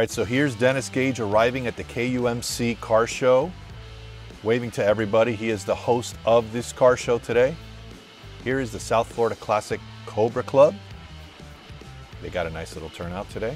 right, so here's Dennis Gage arriving at the KUMC car show, waving to everybody. He is the host of this car show today. Here is the South Florida Classic Cobra Club. They got a nice little turnout today.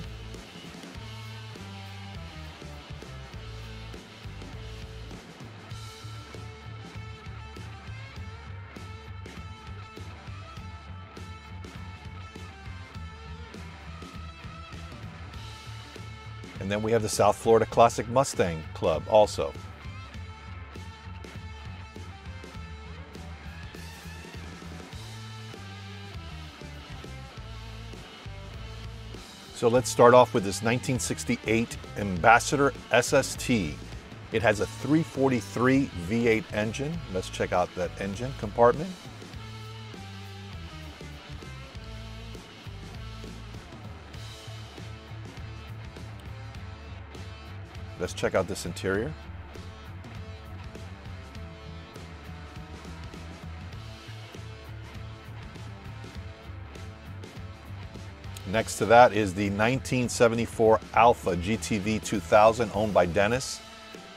And then we have the South Florida Classic Mustang Club also. So let's start off with this 1968 Ambassador SST. It has a 343 V8 engine. Let's check out that engine compartment. Let's check out this interior. Next to that is the 1974 Alpha GTV 2000 owned by Dennis.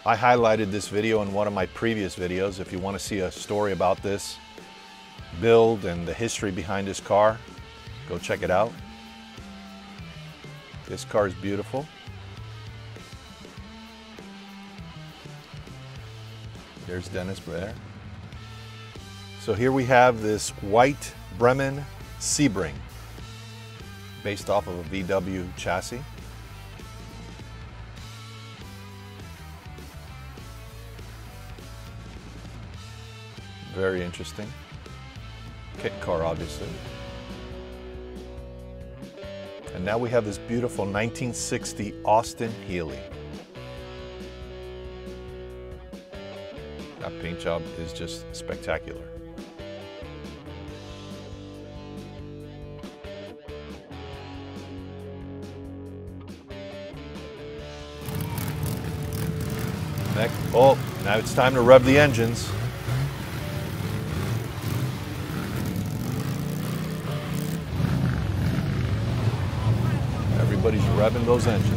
I highlighted this video in one of my previous videos. If you want to see a story about this build and the history behind this car, go check it out. This car is beautiful. There's Dennis there. So here we have this white Bremen Sebring, based off of a VW chassis. Very interesting. Kit car, obviously. And now we have this beautiful 1960 Austin Healey. That paint job is just spectacular. Next, oh, now it's time to rev the engines. Everybody's revving those engines.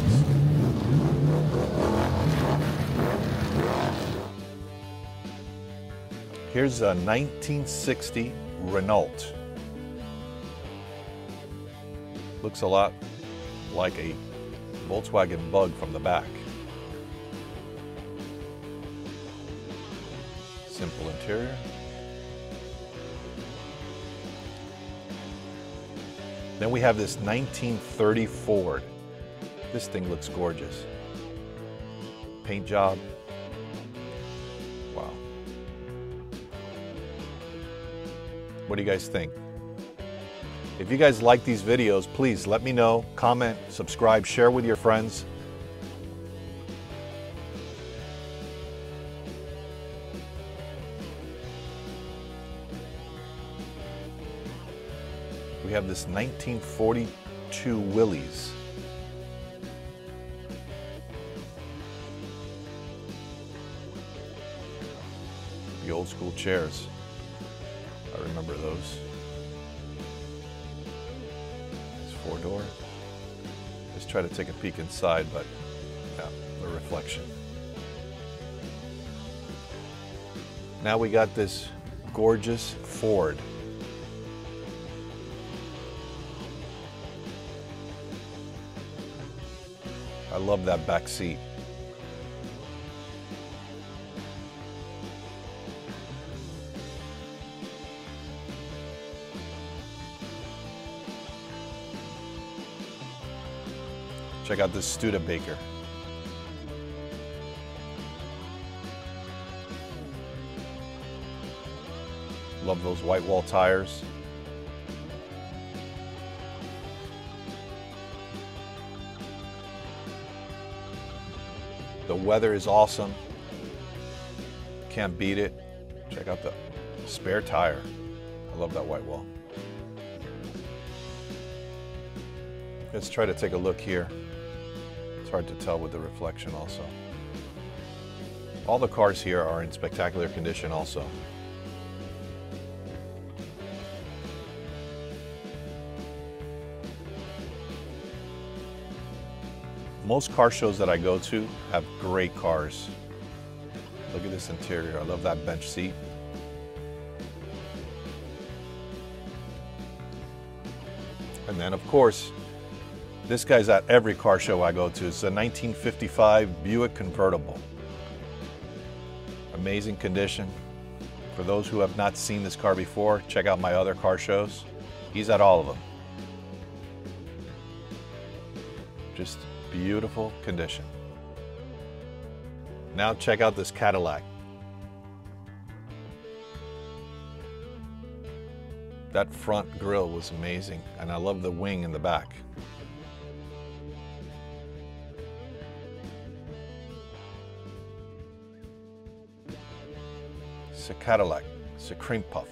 Here's a 1960 Renault. Looks a lot like a Volkswagen Bug from the back. Simple interior. Then we have this 1930 Ford. This thing looks gorgeous. Paint job. Wow. What do you guys think? If you guys like these videos, please let me know, comment, subscribe, share with your friends. We have this 1942 Willys. The old school chairs. I remember those. It's four door. Let's try to take a peek inside, but yeah, the reflection. Now we got this gorgeous Ford. I love that back seat. Check out this Studebaker. Love those white wall tires. The weather is awesome. Can't beat it. Check out the spare tire. I love that white wall. Let's try to take a look here. Hard to tell with the reflection also. All the cars here are in spectacular condition also. Most car shows that I go to have great cars. Look at this interior. I love that bench seat. And then, of course, this guy's at every car show I go to. It's a 1955 Buick convertible. Amazing condition. For those who have not seen this car before, check out my other car shows. He's at all of them. Just beautiful condition. Now check out this Cadillac. That front grille was amazing, and I love the wing in the back. It's a Cadillac, it's a cream puff,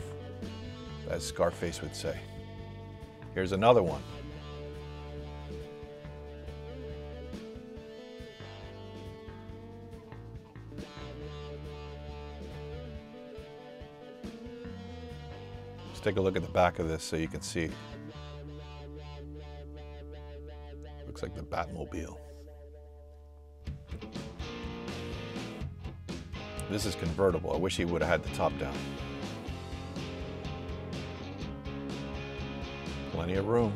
as Scarface would say. Here's another one. Let's take a look at the back of this so you can see. Looks like the Batmobile. This is convertible. I wish he would have had the top down. Plenty of room.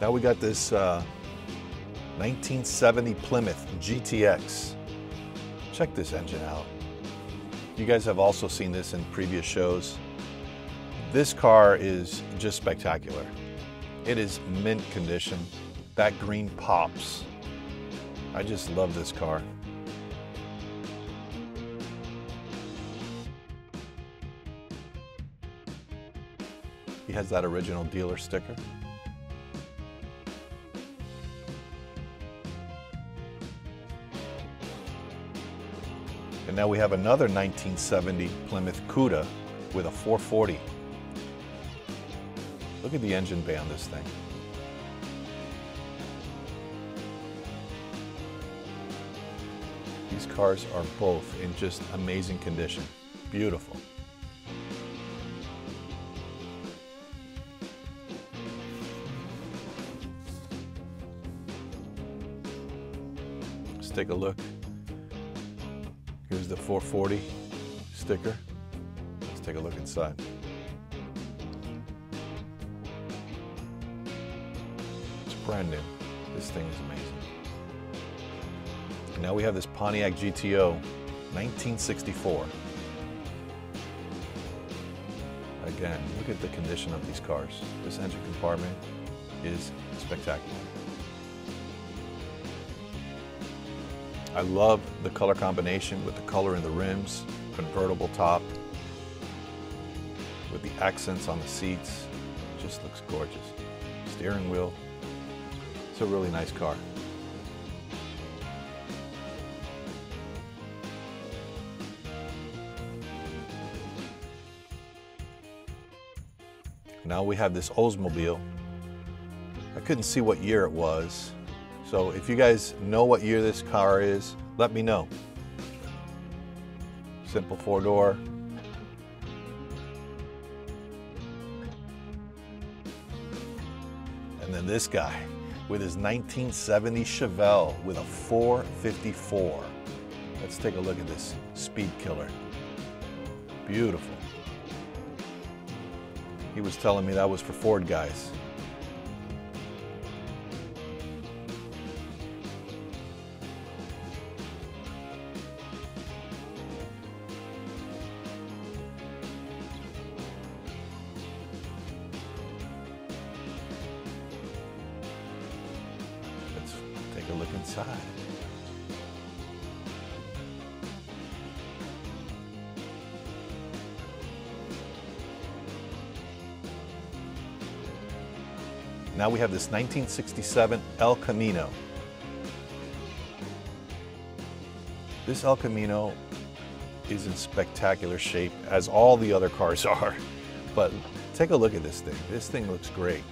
Now we got this 1970 Plymouth GTX. Check this engine out. You guys have also seen this in previous shows. This car is just spectacular. It is mint condition. That green pops. I just love this car. He has that original dealer sticker. And now we have another 1970 Plymouth Cuda with a 440. Look at the engine bay on this thing. These cars are both in just amazing condition. Beautiful. Let's take a look. Here's the 440 sticker. Let's take a look inside. It's brand new. This thing is amazing. And now we have this Pontiac GTO 1964. Again, look at the condition of these cars. This engine compartment is spectacular. I love the color combination with the color in the rims, convertible top, with the accents on the seats. It just looks gorgeous. Steering wheel. It's a really nice car. Now we have this Oldsmobile. I couldn't see what year it was. So if you guys know what year this car is, let me know. Simple four-door. And then this guy with his 1970 Chevelle with a 454. Let's take a look at this speed killer. Beautiful. He was telling me that was for Ford guys. Take a look inside. Now we have this 1967 El Camino. This El Camino is in spectacular shape, as all the other cars are. But take a look at this thing. This thing looks great.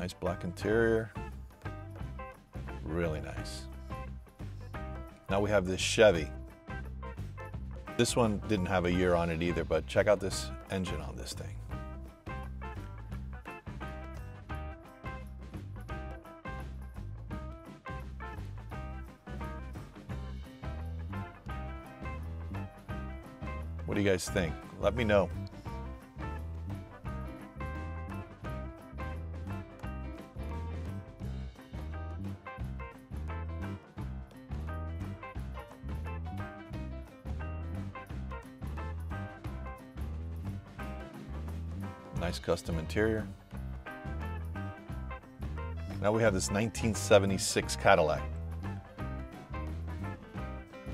Nice black interior. Really nice. Now we have this Chevy. This one didn't have a year on it either, but check out this engine on this thing. What do you guys think? Let me know. Nice custom interior. Now we have this 1976 Cadillac.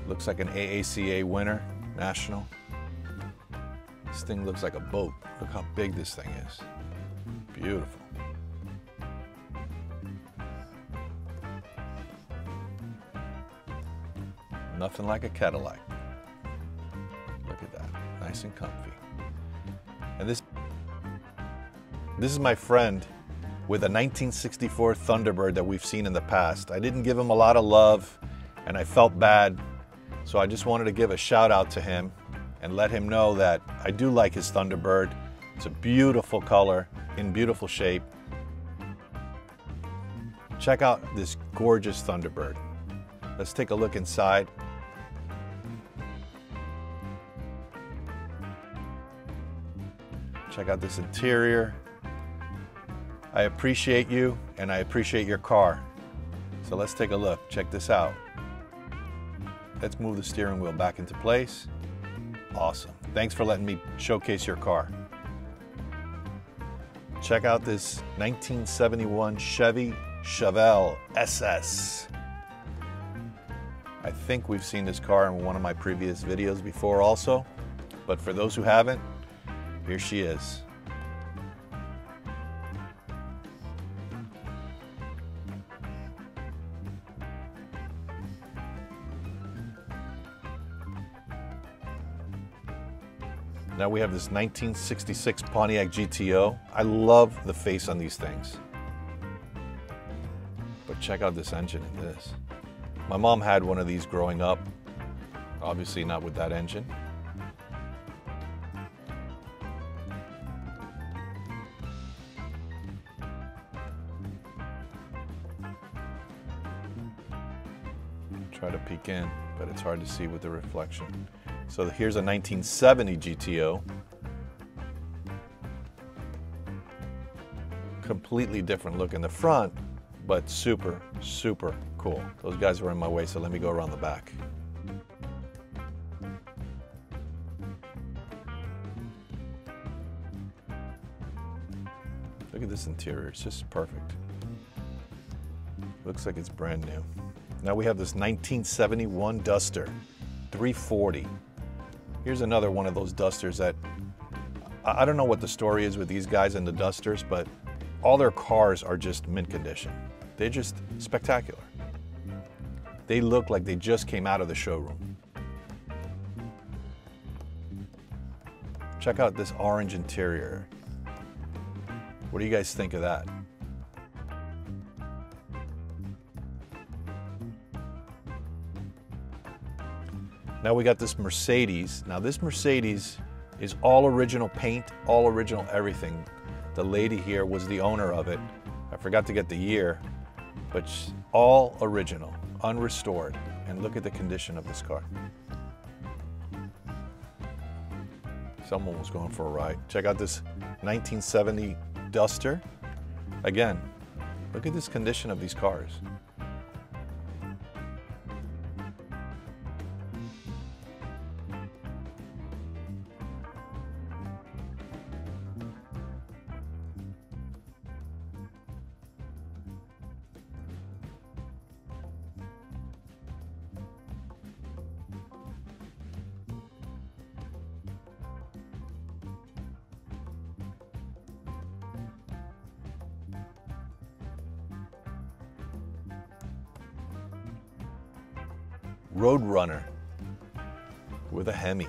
Looks like an AACA winner, national. This thing looks like a boat. Look how big this thing is. Beautiful. Nothing like a Cadillac. Look at that, nice and comfy. And this is my friend with a 1964 Thunderbird that we've seen in the past. I didn't give him a lot of love and I felt bad, so I just wanted to give a shout out to him and let him know that I do like his Thunderbird. It's a beautiful color, in beautiful shape. Check out this gorgeous Thunderbird. Let's take a look inside. Check out this interior. I appreciate you and I appreciate your car. So let's take a look, check this out. Let's move the steering wheel back into place. Awesome, thanks for letting me showcase your car. Check out this 1971 Chevy Chevelle SS. I think we've seen this car in one of my previous videos before also, but for those who haven't, here she is. Now we have this 1966 Pontiac GTO. I love the face on these things. But check out this engine in this. My mom had one of these growing up. Obviously not with that engine. Try to peek in, but it's hard to see with the reflection. So here's a 1970 GTO. Completely different look in the front, but super, super cool. Those guys were in my way, so let me go around the back. Look at this interior, it's just perfect. Looks like it's brand new. Now we have this 1971 Duster 340. Here's another one of those Dusters that, I don't know what the story is with these guys and the Dusters, but all their cars are just mint condition. They're just spectacular. They look like they just came out of the showroom. Check out this orange interior. What do you guys think of that? Now we got this Mercedes. Now this Mercedes is all original paint, all original everything. The lady here was the owner of it. I forgot to get the year, but all original, unrestored. And look at the condition of this car. Someone was going for a ride. Check out this 1970 Duster. Again, look at this condition of these cars. Road Runner with a Hemi.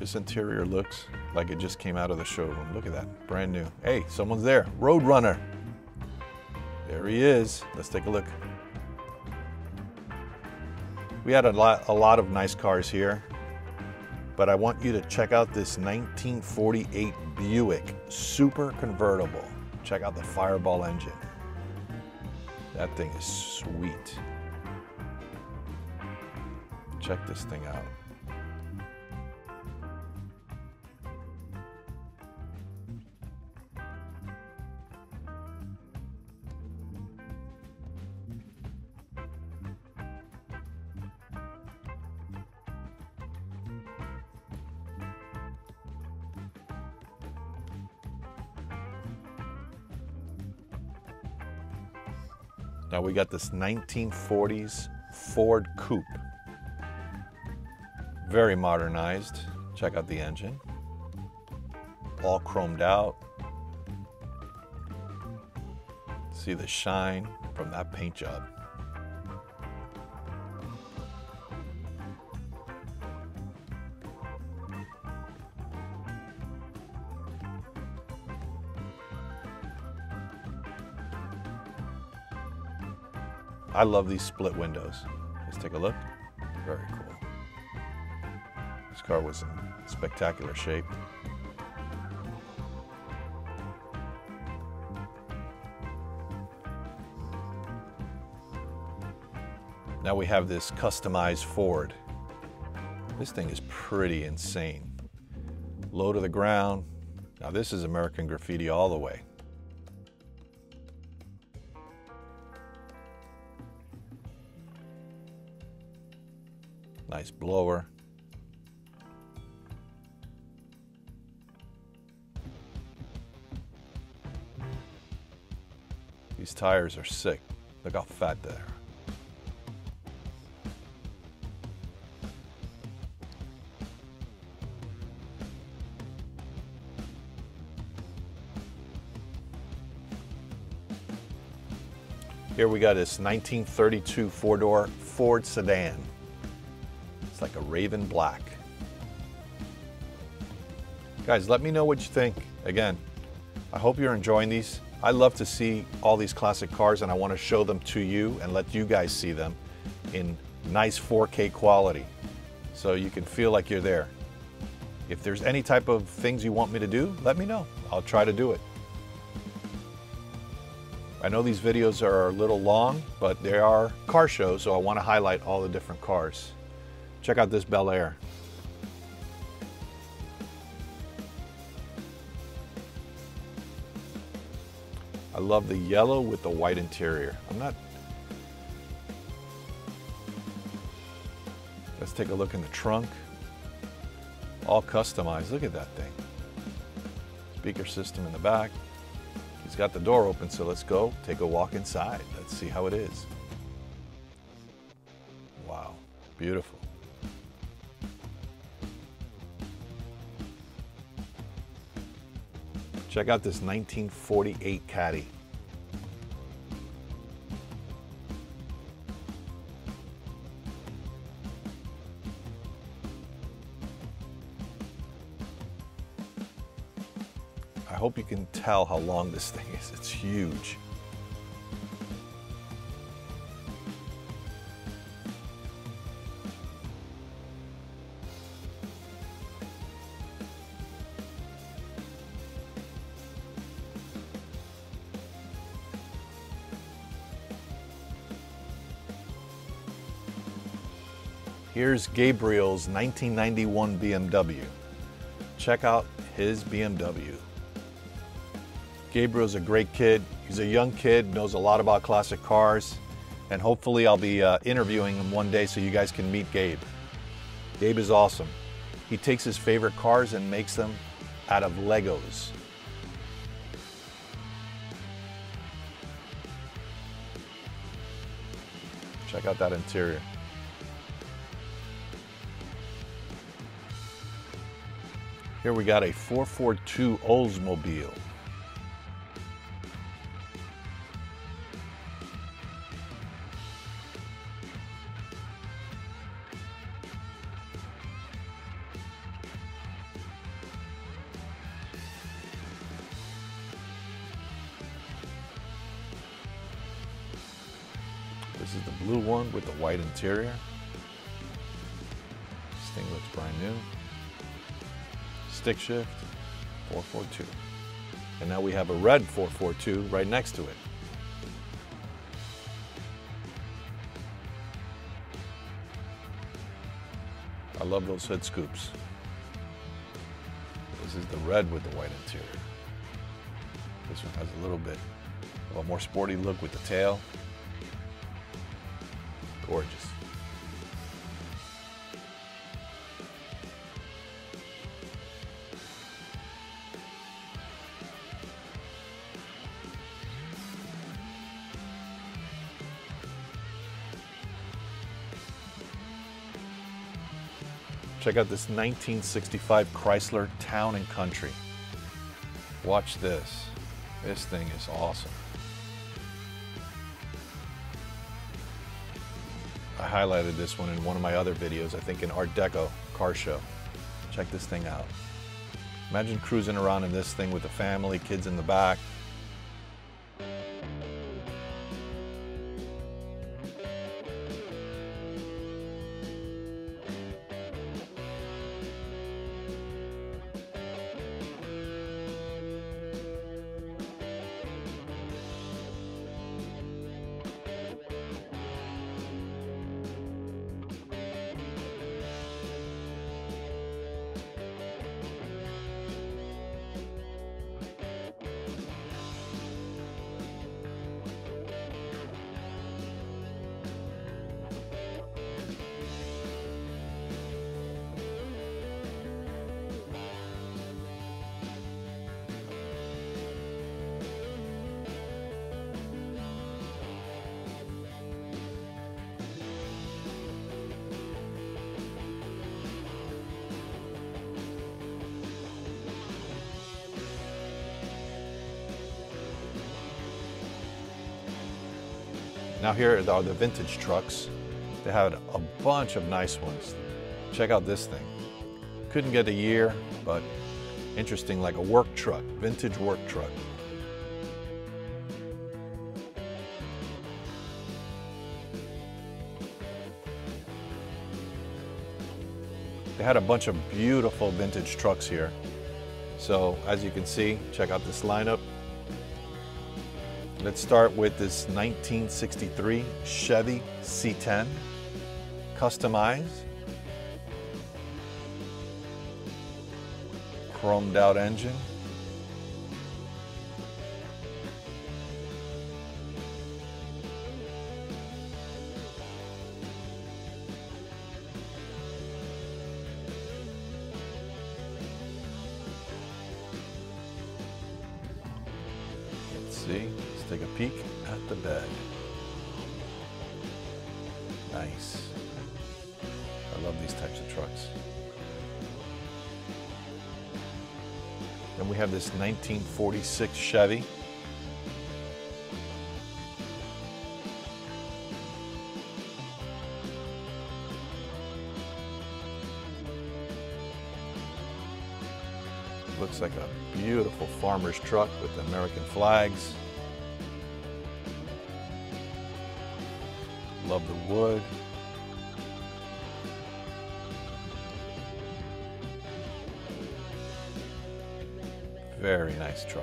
This interior looks like it just came out of the showroom. Look at that, brand new. Hey, someone's there, Roadrunner. There he is, let's take a look. We had a lot of nice cars here, but I want you to check out this 1948 Buick Super Convertible. Check out the Fireball engine. That thing is sweet. Check this thing out. Now we got this 1940s Ford Coupe. Very modernized. Check out the engine. All chromed out. See the shine from that paint job. I love these split windows. Let's take a look. Very cool. This car was in spectacular shape. Now we have this customized Ford. This thing is pretty insane. Low to the ground. Now this is American graffiti all the way. Nice blower. These tires are sick. Look how fat they are. Here we got this 1932 four-door Ford sedan. Like a raven black. Guys, let me know what you think. Again, I hope you're enjoying these. I love to see all these classic cars and I want to show them to you and let you guys see them in nice 4K quality so you can feel like you're there. If there's any type of things you want me to do, let me know. I'll try to do it. I know these videos are a little long, but they are car shows, so I want to highlight all the different cars. Check out this Bel Air. I love the yellow with the white interior. Let's take a look in the trunk. All customized, look at that thing. Speaker system in the back. He's got the door open, so let's go take a walk inside. Let's see how it is. Wow, beautiful. Check out this 1948 Caddy. I hope you can tell how long this thing is. It's huge. Here's Gabriel's 1991 BMW. Check out his BMW. Gabriel's a great kid. He's a young kid, knows a lot about classic cars, and hopefully I'll be interviewing him one day so you guys can meet Gabe. Gabe is awesome. He takes his favorite cars and makes them out of Legos. Check out that interior. Here we got a 442 Oldsmobile. This is the blue one with the white interior. This thing looks brand new. Stick shift, 442. And now we have a red 442 right next to it. I love those hood scoops. This is the red with the white interior. This one has a little bit of a more sporty look with the tail. Gorgeous. Check out this 1965 Chrysler Town and Country. Watch this. This thing is awesome. I highlighted this one in one of my other videos, I think in Art Deco car show. Check this thing out. Imagine cruising around in this thing with the family, kids in the back. Now here are the vintage trucks. They had a bunch of nice ones. Check out this thing. Couldn't get a year, but interesting, like a work truck, vintage work truck. They had a bunch of beautiful vintage trucks here. So as you can see, check out this lineup. Let's start with this 1963 Chevy C10, customized, chromed out engine. Let's see. Take a peek at the bed. Nice. I love these types of trucks. Then we have this 1946 Chevy. Looks like a beautiful farmer's truck with American flags. Love the wood. Very nice truck.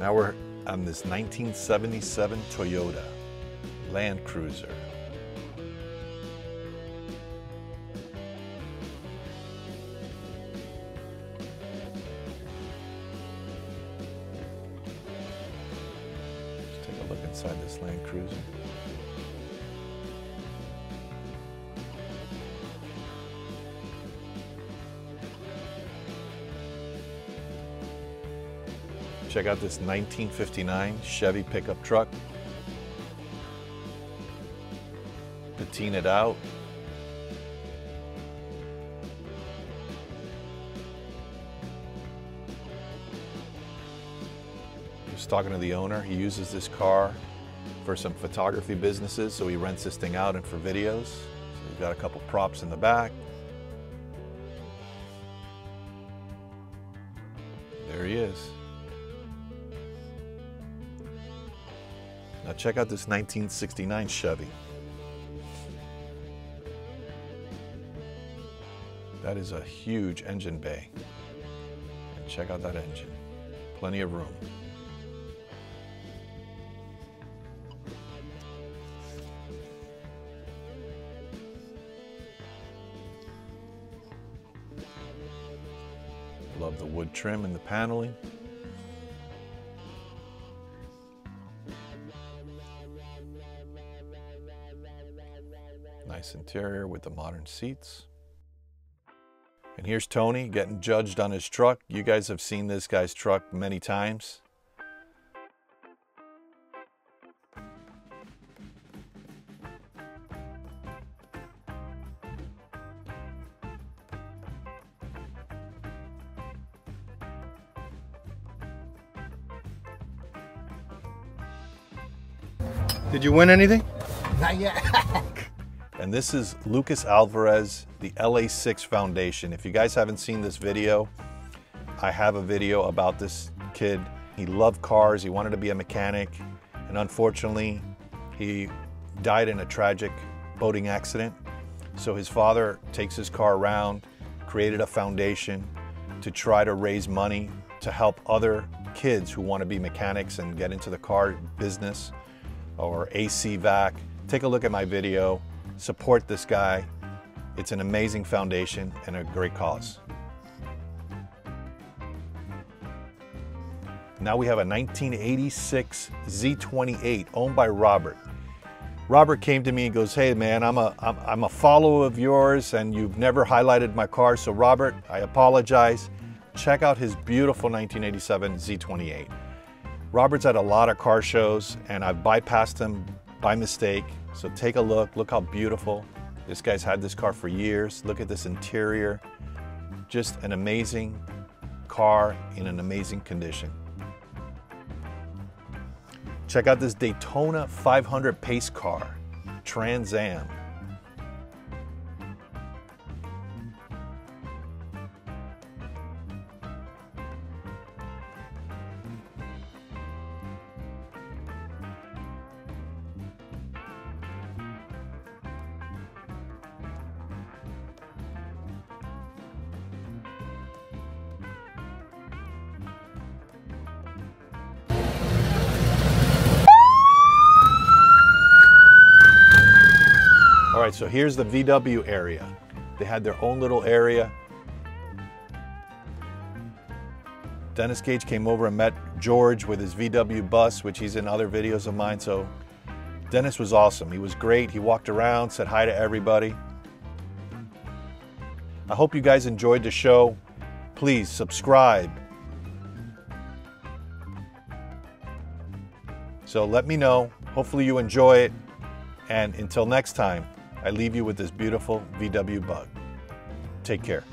Now we're on this 1977 Toyota Land Cruiser. Let's take a look inside this Land Cruiser. Check out this 1959 Chevy pickup truck. Patinaed out. I was talking to the owner. He uses this car for some photography businesses, so he rents this thing out and for videos. So we've got a couple props in the back. There he is. Now check out this 1969 Chevy. That is a huge engine bay. And check out that engine. Plenty of room. Love the wood trim and the paneling. Nice interior with the modern seats. And here's Tony getting judged on his truck. You guys have seen this guy's truck many times. Did you win anything? Not yet. And this is Lucas Alvarez, the LA6 Foundation. If you guys haven't seen this video, I have a video about this kid. He loved cars, he wanted to be a mechanic, and unfortunately, he died in a tragic boating accident. So his father takes his car around, created a foundation to try to raise money to help other kids who want to be mechanics and get into the car business. Or ACVAC. Take a look at my video, support this guy. It's an amazing foundation and a great cause. Now we have a 1986 Z28 owned by Robert. Robert came to me and goes, hey man, I'm a follower of yours and you've never highlighted my car. So Robert, I apologize. Check out his beautiful 1987 Z28. Robert's at a lot of car shows and I've bypassed him by mistake. So take a look, look how beautiful. This guy's had this car for years. Look at this interior. Just an amazing car in an amazing condition. Check out this Daytona 500 Pace car, Trans Am. All right, so here's the VW area. They had their own little area. Dennis Gage came over and met George with his VW bus, which he's in other videos of mine. So Dennis was awesome. He was great. He walked around, said hi to everybody. I hope you guys enjoyed the show. Please subscribe. So let me know. Hopefully you enjoy it. And until next time, I leave you with this beautiful VW bug. Take care.